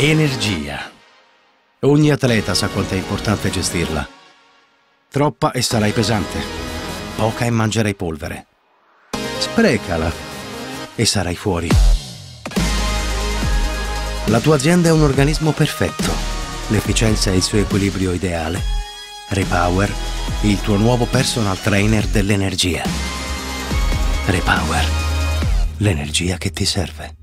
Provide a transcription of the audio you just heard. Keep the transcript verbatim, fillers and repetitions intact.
Energia. Ogni atleta sa quanto è importante gestirla. Troppa e sarai pesante, poca e mangerai polvere. Sprecala e sarai fuori. La tua azienda è un organismo perfetto. L'efficienza e il suo equilibrio ideale. Repower, il tuo nuovo personal trainer dell'energia. Repower, l'energia che ti serve.